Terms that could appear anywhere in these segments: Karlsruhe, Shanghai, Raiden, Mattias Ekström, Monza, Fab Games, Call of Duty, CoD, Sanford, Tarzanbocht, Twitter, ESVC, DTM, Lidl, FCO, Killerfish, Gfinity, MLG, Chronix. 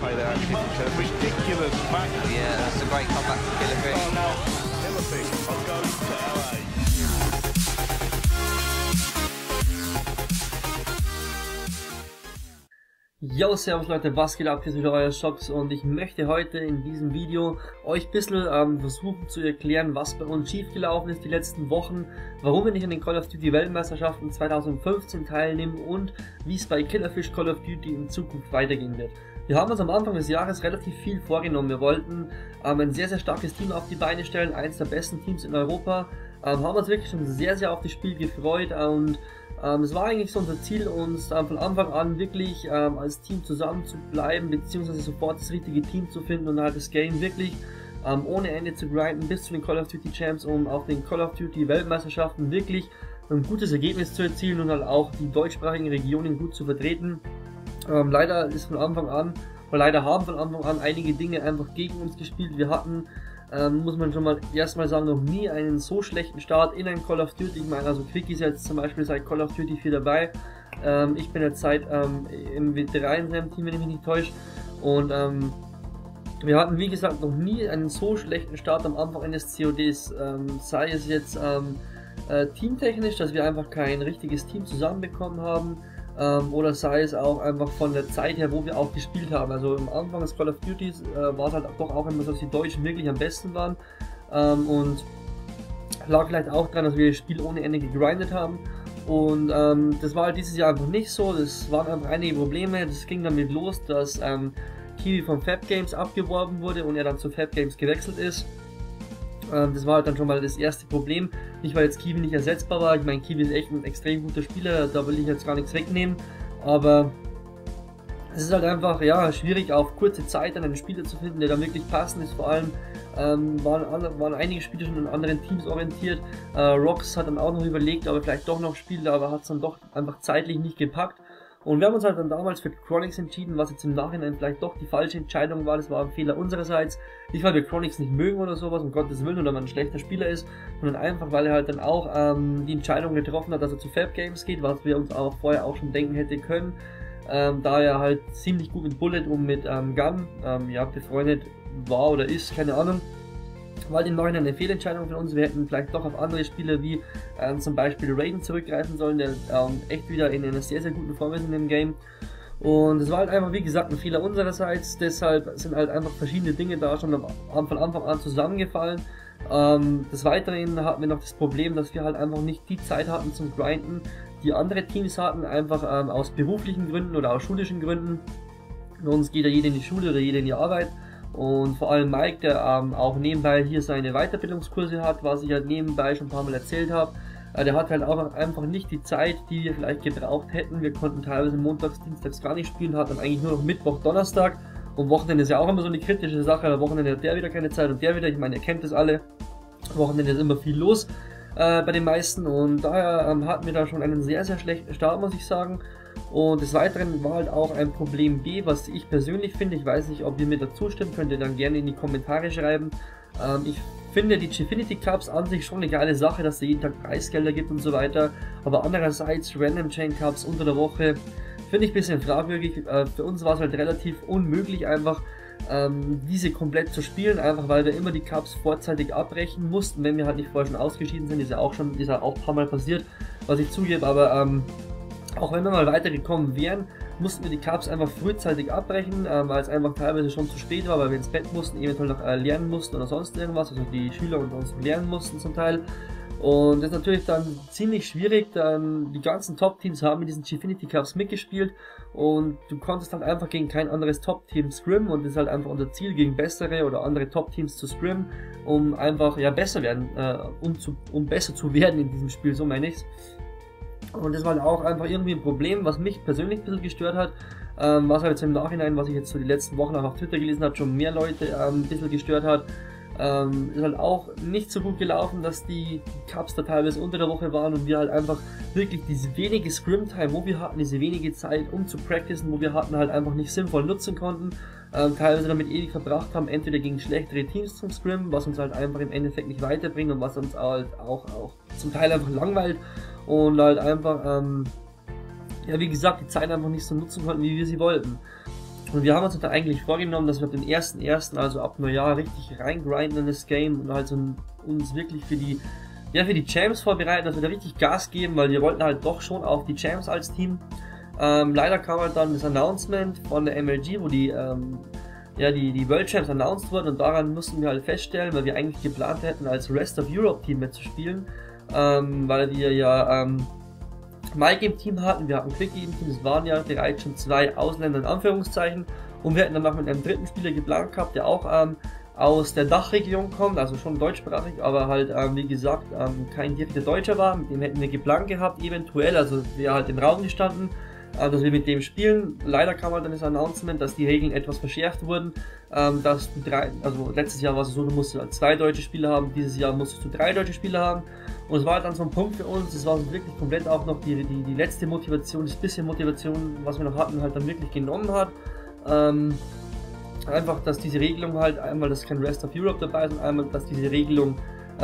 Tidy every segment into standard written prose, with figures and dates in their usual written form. play there actually from Killerfish. Ridiculous back. Yeah, that's a great comeback from Killerfish. Oh, now Killerfish will go to LA. Yo, servus Leute, was geht ab? Hier ist wieder euer Shops und ich möchte heute in diesem Video euch ein bisschen versuchen zu erklären, was bei uns schiefgelaufen ist die letzten Wochen, warum wir nicht an den Call of Duty Weltmeisterschaften 2015 teilnehmen und wie es bei Killerfish Call of Duty in Zukunft weitergehen wird. Wir haben uns am Anfang des Jahres relativ viel vorgenommen. Wir wollten ein sehr, sehr starkes Team auf die Beine stellen, eines der besten Teams in Europa, haben uns wirklich schon sehr, sehr auf das Spiel gefreut und es war eigentlich so unser Ziel, uns von Anfang an wirklich als Team zusammen zu bleiben, beziehungsweise sofort das richtige Team zu finden und halt das Game wirklich ohne Ende zu grinden bis zu den Call of Duty Champs, um auf den Call of Duty Weltmeisterschaften wirklich ein gutes Ergebnis zu erzielen und halt auch die deutschsprachigen Regionen gut zu vertreten. Leider ist von Anfang an, oder leider haben von Anfang an einige Dinge einfach gegen uns gespielt. Wir hatten, muss man schon mal erstmal sagen, noch nie einen so schlechten Start in ein Call of Duty. Ich meine, also Quick ist jetzt zum Beispiel seit Call of Duty 4 dabei. Ich bin jetzt seit im W3 in seinem Team, wenn ich mich nicht täusche. Und wir hatten, wie gesagt, noch nie einen so schlechten Start am Anfang eines CODs. Sei es jetzt teamtechnisch, dass wir einfach kein richtiges Team zusammenbekommen haben. Oder sei es auch einfach von der Zeit her, wo wir auch gespielt haben. Also am Anfang des Call of Duty war es halt doch auch immer so, dass die Deutschen wirklich am besten waren. Und lag vielleicht auch daran, dass wir das Spiel ohne Ende gegrindet haben. Und das war halt dieses Jahr einfach nicht so. Das waren einfach einige Probleme. Das ging damit los, dass Kiwi von Fab Games abgeworben wurde und er dann zu Fab Games gewechselt ist. Das war halt dann schon mal das erste Problem. Nicht, weil jetzt Kiwi nicht ersetzbar war. Ich meine, Kiwi ist echt ein extrem guter Spieler, da will ich jetzt gar nichts wegnehmen. Aber es ist halt einfach ja, schwierig, auf kurze Zeit einen Spieler zu finden, der dann wirklich passend ist. Vor allem waren einige Spieler schon in anderen Teams orientiert. Rox hat dann auch noch überlegt, ob er vielleicht doch noch spielt, aber hat es dann doch einfach zeitlich nicht gepackt. Und wir haben uns halt dann damals für Chronix entschieden, was jetzt im Nachhinein vielleicht doch die falsche Entscheidung war. Das war ein Fehler unsererseits. Nicht, weil wir Chronix nicht mögen oder sowas, um Gottes Willen, oder man ein schlechter Spieler ist, sondern einfach, weil er halt dann auch die Entscheidung getroffen hat, dass er zu Fab Games geht, was wir uns auch vorher auch schon denken hätte können. Da er halt ziemlich gut mit Bullet und mit Gun ja, befreundet war oder ist, keine Ahnung. War im Nachhinein eine Fehlentscheidung von uns. Wir hätten vielleicht doch auf andere Spieler wie zum Beispiel Raiden zurückgreifen sollen, der echt wieder in einer sehr, sehr guten Form ist in dem Game. Und es war halt einfach, wie gesagt, ein Fehler unsererseits. Deshalb sind halt einfach verschiedene Dinge da schon von Anfang an zusammengefallen. Des Weiteren hatten wir noch das Problem, dass wir halt einfach nicht die Zeit hatten zum Grinden, die andere Teams hatten, einfach aus beruflichen Gründen oder aus schulischen Gründen. Bei uns geht ja jeder in die Schule oder jeder in die Arbeit. Und vor allem Mike, der auch nebenbei hier seine Weiterbildungskurse hat, was ich halt nebenbei schon ein paar Mal erzählt habe, der hat halt auch einfach nicht die Zeit, die wir vielleicht gebraucht hätten. Wir konnten teilweise montags, dienstags gar nicht spielen, hat dann eigentlich nur noch Mittwoch, Donnerstag, und Wochenende ist ja auch immer so eine kritische Sache, am Wochenende hat der wieder keine Zeit und der wieder, ich meine, ihr kennt das alle, am Wochenende ist immer viel los bei den meisten, und daher hatten wir da schon einen sehr, sehr schlechten Start, muss ich sagen. Und des Weiteren war halt auch ein Problem B, was ich persönlich finde. Ich weiß nicht, ob ihr mir dazu stimmen könnt, ihr dann gerne in die Kommentare schreiben. Ich finde die Gfinity Cups an sich schon eine geile Sache, dass es jeden Tag Preisgelder gibt und so weiter. Aber andererseits Random Chain Cups unter der Woche finde ich ein bisschen fragwürdig. Für uns war es halt relativ unmöglich, einfach diese komplett zu spielen, einfach weil wir immer die Cups vorzeitig abbrechen mussten, wenn wir halt nicht vorher schon ausgeschieden sind. Ist ja auch ein paar Mal passiert, was ich zugebe, aber auch wenn wir mal weitergekommen wären, mussten wir die Cups einfach frühzeitig abbrechen, weil es einfach teilweise schon zu spät war, weil wir ins Bett mussten, eventuell noch lernen mussten oder sonst irgendwas, also die Schüler und uns lernen mussten zum Teil. Und das ist natürlich dann ziemlich schwierig, dann die ganzen Top-Teams haben mit diesen Gfinity Cups mitgespielt und du konntest halt einfach gegen kein anderes Top-Team scrimmen, und das ist halt einfach unser Ziel, gegen bessere oder andere Top-Teams zu scrimmen, um einfach ja, besser werden, um besser zu werden in diesem Spiel, so meine ich's. Und das war halt auch einfach irgendwie ein Problem, was mich persönlich ein bisschen gestört hat, was halt jetzt im Nachhinein, was ich jetzt so die letzten Wochen auch auf Twitter gelesen habe, schon mehr Leute ein bisschen gestört hat. Ist halt auch nicht so gut gelaufen, dass die Cups da teilweise unter der Woche waren und wir halt einfach wirklich diese wenige Scrim-Time, wo wir hatten, diese wenige Zeit, um zu practicen, wo wir hatten, halt einfach nicht sinnvoll nutzen konnten, teilweise damit ewig verbracht haben, entweder gegen schlechtere Teams zum Scrim, was uns halt einfach im Endeffekt nicht weiterbringt und was uns halt auch zum Teil einfach langweilt, und halt einfach, ja, wie gesagt, die Zeit einfach nicht so nutzen konnten, wie wir sie wollten. Und wir haben uns halt eigentlich vorgenommen, dass wir ab dem 1.1., also ab Neujahr, richtig reingrinden in das Game und halt so uns wirklich für die Champs vorbereiten, dass wir da richtig Gas geben, weil wir wollten halt doch schon auf die Champs als Team. Leider kam halt dann das Announcement von der MLG, wo die World Champs announced wurden, und daran mussten wir halt feststellen, weil wir eigentlich geplant hätten, als Rest of Europe Team mitzuspielen, weil wir ja MyGame Team hatten, wir hatten QuickGame Team, es waren ja bereits schon 2 Ausländer in Anführungszeichen, und wir hätten dann noch mit einem dritten Spieler geplant gehabt, der auch aus der Dachregion kommt, also schon deutschsprachig, aber halt wie gesagt kein direkter Deutscher war, mit dem hätten wir geplant gehabt, eventuell, also wäre halt im Raum gestanden, dass wir mit dem spielen. Leider kam halt dann das Announcement, dass die Regeln etwas verschärft wurden, dass du letztes Jahr war es so, du musstest 2 deutsche Spieler haben, dieses Jahr musstest du 3 deutsche Spieler haben, und es war halt dann so ein Punkt für uns, es war so wirklich komplett auch noch die letzte Motivation, das bisschen Motivation, was wir noch hatten, halt dann wirklich genommen hat. Einfach, dass diese Regelung halt einmal, dass kein Rest of Europe dabei ist, und einmal, dass diese Regelung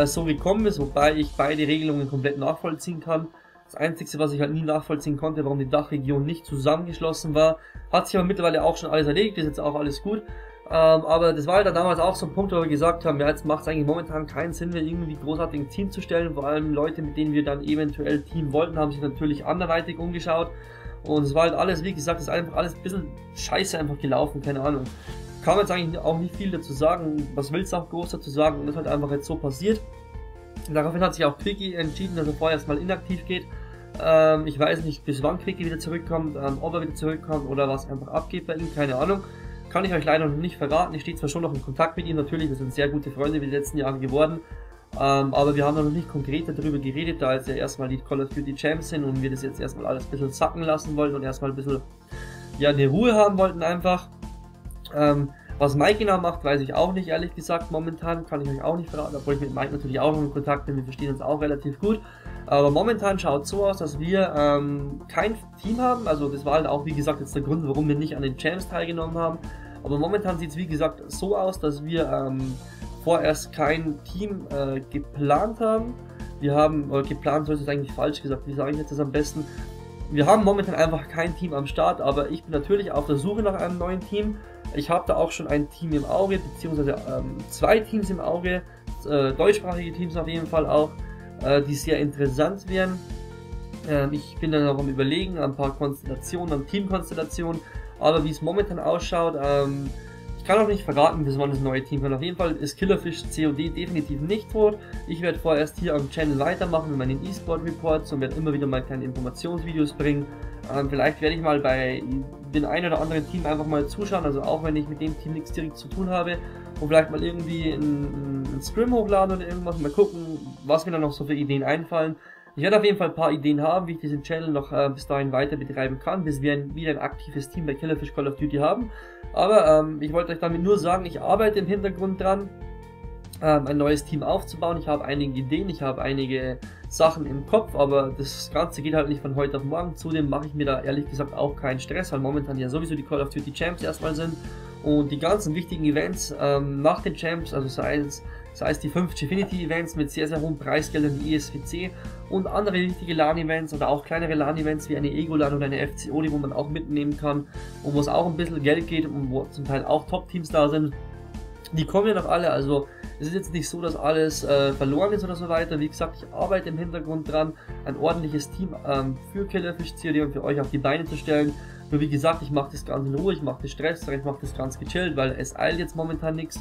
so gekommen ist, wobei ich beide Regelungen komplett nachvollziehen kann. Das Einzige, was ich halt nie nachvollziehen konnte, warum die Dachregion nicht zusammengeschlossen war, hat sich aber mittlerweile auch schon alles erledigt, ist jetzt auch alles gut. Aber das war halt dann damals auch so ein Punkt, wo wir gesagt haben, ja, jetzt macht es eigentlich momentan keinen Sinn, wir irgendwie großartig ein Team zu stellen. Vor allem Leute, mit denen wir dann eventuell Team wollten, haben sich natürlich anderweitig umgeschaut. Und es war halt alles, wie gesagt, ist einfach alles ein bisschen scheiße einfach gelaufen, keine Ahnung. Kann man jetzt eigentlich auch nicht viel dazu sagen, was willst du auch groß dazu sagen, und das ist halt einfach jetzt so passiert. Daraufhin hat sich auch Quickie entschieden, dass er vorher erstmal inaktiv geht. Ich weiß nicht, bis wann Quickie wieder zurückkommt, ob er wieder zurückkommt oder was einfach abgeht bei ihm, keine Ahnung. Kann ich euch leider noch nicht verraten. Ich stehe zwar schon noch in Kontakt mit ihm, natürlich, wir sind sehr gute Freunde in den letzten Jahren geworden. Aber wir haben noch nicht konkret darüber geredet, da jetzt ja erstmal die Call of Duty Champs sind und wir das jetzt erstmal alles ein bisschen sacken lassen wollten und erstmal ein bisschen, ja, eine Ruhe haben wollten einfach. Was Mike genau macht, weiß ich auch nicht, ehrlich gesagt, momentan, kann ich euch auch nicht verraten, obwohl ich mit Mike natürlich auch noch in Kontakt bin, wir verstehen uns auch relativ gut, aber momentan schaut es so aus, dass wir kein Team haben, also das war halt auch, wie gesagt, jetzt der Grund, warum wir nicht an den Champs teilgenommen haben, aber momentan sieht es, wie gesagt, so aus, dass wir vorerst kein Team geplant haben, wir haben, geplant, so ist es eigentlich falsch gesagt, wie sage ich jetzt das am besten, wir haben momentan einfach kein Team am Start, aber ich bin natürlich auf der Suche nach einem neuen Team. Ich habe da auch schon ein Team im Auge, beziehungsweise 2 Teams im Auge, deutschsprachige Teams auf jeden Fall auch, die sehr interessant wären. Ich bin dann auch am Überlegen, ein paar Konstellationen, an Teamkonstellationen, aber wie es momentan ausschaut, ich kann auch nicht verraten, bis wann das neue Team kommt. Auf jeden Fall ist Killerfish COD definitiv nicht tot. Ich werde vorerst hier am Channel weitermachen mit meinen E-Sport-Reports und werde immer wieder mal kleine Informationsvideos bringen. Vielleicht werde ich mal bei den einen oder anderen Team einfach mal zuschauen, also auch wenn ich mit dem Team nichts direkt zu tun habe, und vielleicht mal irgendwie ein Scrim hochladen oder irgendwas, mal gucken, was mir da noch so für Ideen einfallen. Ich werde auf jeden Fall ein paar Ideen haben, wie ich diesen Channel noch bis dahin weiter betreiben kann, bis wir wieder ein aktives Team bei Killerfish Call of Duty haben. Aber ich wollte euch damit nur sagen, ich arbeite im Hintergrund dran, ein neues Team aufzubauen. Ich habe einige Ideen, ich habe einige Sachen im Kopf, aber das Ganze geht halt nicht von heute auf morgen. Zudem mache ich mir da ehrlich gesagt auch keinen Stress, weil momentan ja sowieso die Call of Duty Champs erstmal sind und die ganzen wichtigen Events nach den Champs, also sei es die 5 Gfinity Events mit sehr, sehr hohen Preisgeldern, die ESVC und andere wichtige LAN-Events oder auch kleinere LAN-Events wie eine Ego-LAN oder eine FCO, die wo man auch mitnehmen kann und wo es auch ein bisschen Geld geht und wo zum Teil auch Top-Teams da sind. Die kommen ja noch alle, also es ist jetzt nicht so, dass alles verloren ist oder so weiter. Wie gesagt, ich arbeite im Hintergrund dran, ein ordentliches Team für Killerfish COD und für euch auf die Beine zu stellen. Nur wie gesagt, ich mache das Ganze in Ruhe, ich mache das Stress, ich mache das ganz gechillt, weil es eilt jetzt momentan nichts.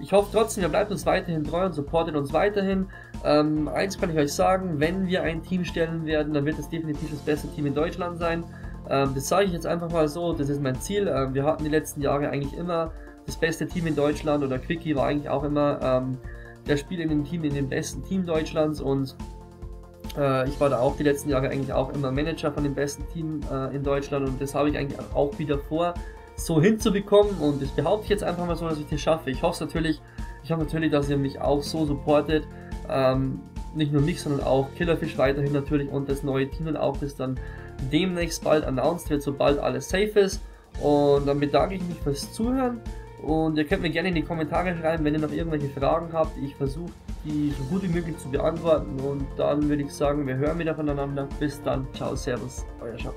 Ich hoffe trotzdem, ihr bleibt uns weiterhin treu und supportet uns weiterhin. Eins kann ich euch sagen, wenn wir ein Team stellen werden, dann wird es definitiv das beste Team in Deutschland sein. Das sage ich jetzt einfach mal so, das ist mein Ziel. Wir hatten die letzten Jahre eigentlich immer das beste Team in Deutschland, oder Quickie war eigentlich auch immer der Spieler in dem besten Team Deutschlands, und ich war da auch die letzten Jahre eigentlich auch immer Manager von dem besten Team in Deutschland, und das habe ich eigentlich auch wieder vor, so hinzubekommen, und das behaupte ich jetzt einfach mal so, dass ich das schaffe. Ich hoffe natürlich, dass ihr mich auch so supportet, nicht nur mich, sondern auch Killerfish weiterhin natürlich und das neue Team, und auch bis dann demnächst bald announced wird, sobald alles safe ist. Und dann bedanke ich mich fürs Zuhören. Und ihr könnt mir gerne in die Kommentare schreiben, wenn ihr noch irgendwelche Fragen habt. Ich versuche, die so gut wie möglich zu beantworten. Und dann würde ich sagen, wir hören wieder voneinander. Bis dann. Ciao, servus, euer Schatz.